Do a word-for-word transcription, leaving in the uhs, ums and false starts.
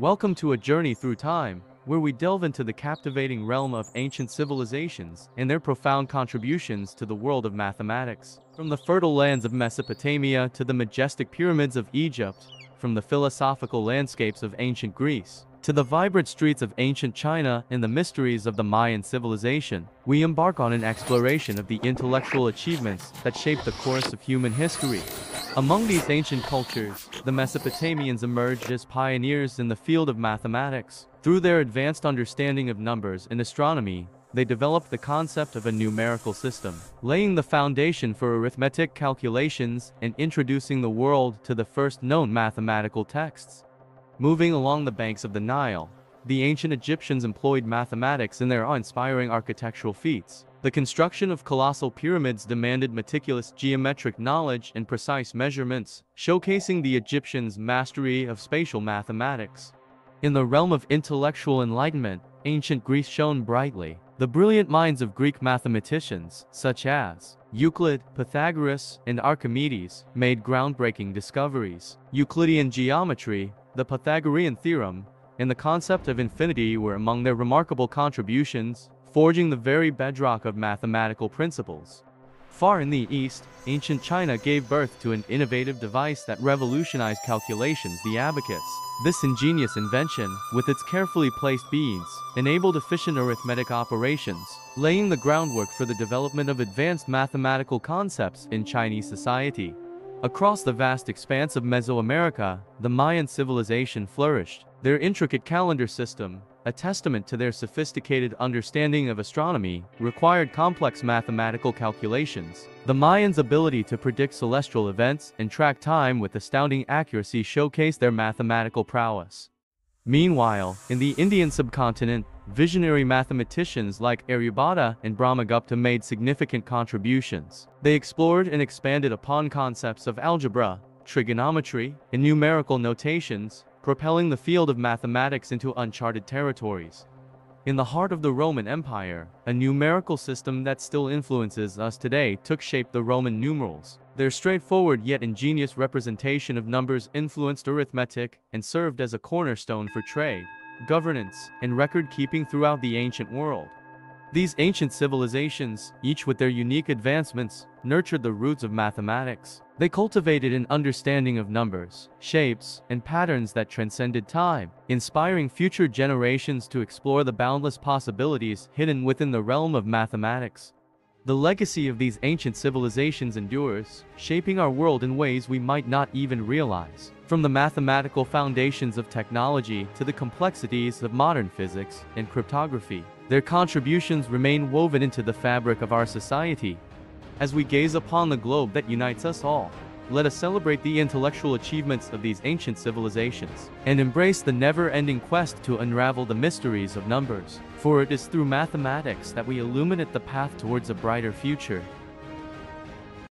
Welcome to a journey through time, where we delve into the captivating realm of ancient civilizations and their profound contributions to the world of mathematics. From the fertile lands of Mesopotamia to the majestic pyramids of Egypt, from the philosophical landscapes of ancient Greece to the vibrant streets of ancient China and the mysteries of the Mayan civilization, we embark on an exploration of the intellectual achievements that shaped the course of human history. Among these ancient cultures, the Mesopotamians emerged as pioneers in the field of mathematics. Through their advanced understanding of numbers and astronomy, they developed the concept of a numerical system, laying the foundation for arithmetic calculations and introducing the world to the first known mathematical texts. Moving along the banks of the Nile, the ancient Egyptians employed mathematics in their awe-inspiring architectural feats. The construction of colossal pyramids demanded meticulous geometric knowledge and precise measurements, showcasing the Egyptians' mastery of spatial mathematics. In the realm of intellectual enlightenment, ancient Greece shone brightly. The brilliant minds of Greek mathematicians, such as Euclid, Pythagoras, and Archimedes, made groundbreaking discoveries. Euclidean geometry, the Pythagorean theorem, and the concept of infinity were among their remarkable contributions, forging the very bedrock of mathematical principles. Far in the east, ancient China gave birth to an innovative device that revolutionized calculations, the abacus. This ingenious invention, with its carefully placed beads, enabled efficient arithmetic operations, laying the groundwork for the development of advanced mathematical concepts in Chinese society. Across the vast expanse of Mesoamerica, the Mayan civilization flourished. Their intricate calendar system, a testament to their sophisticated understanding of astronomy, required complex mathematical calculations. The Mayans' ability to predict celestial events and track time with astounding accuracy showcased their mathematical prowess. Meanwhile, in the Indian subcontinent, visionary mathematicians like Aryabhata and Brahmagupta made significant contributions. They explored and expanded upon concepts of algebra, trigonometry, and numerical notations, propelling the field of mathematics into uncharted territories. In the heart of the Roman Empire, a numerical system that still influences us today took shape: the Roman numerals. Their straightforward yet ingenious representation of numbers influenced arithmetic and served as a cornerstone for trade, governance, and record-keeping throughout the ancient world. These ancient civilizations, each with their unique advancements, nurtured the roots of mathematics. They cultivated an understanding of numbers, shapes, and patterns that transcended time, inspiring future generations to explore the boundless possibilities hidden within the realm of mathematics. The legacy of these ancient civilizations endures, shaping our world in ways we might not even realize. From the mathematical foundations of technology to the complexities of modern physics and cryptography, their contributions remain woven into the fabric of our society. As we gaze upon the globe that unites us all, let us celebrate the intellectual achievements of these ancient civilizations and embrace the never-ending quest to unravel the mysteries of numbers. For it is through mathematics that we illuminate the path towards a brighter future.